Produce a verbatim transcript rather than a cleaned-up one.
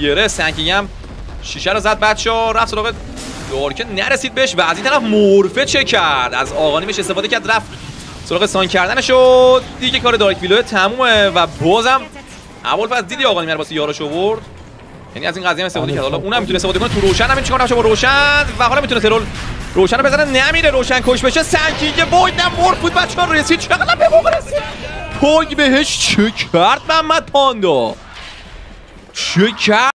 بیاره. سنگینگ هم شیشه رو زد بچه‌ها، رفت سراغ دارکه نرسید بهش و از این طرف مورفه چه کرد، از آقانیمش استفاده کرد، رفت سراغ سان کردنش و دیگه کار دارک ویلوه تمومه. و بازم ابوالفضل دیدی آقانیم رو واسه یارش آورد، یعنی از این قضیه استفاده کرد. حالا اونم میتونه استفاده کنه تو روشن، همین چیکار نشه با روشن و حالا میتونه ترول روشن رو بزنه، نمیره روشن کش بشه. سنگینگ باید نمرد بود بچه‌ها، رسید چقدر به موقع رسید، پوگ بهش چه کرد محمد پاندا، چه کرد.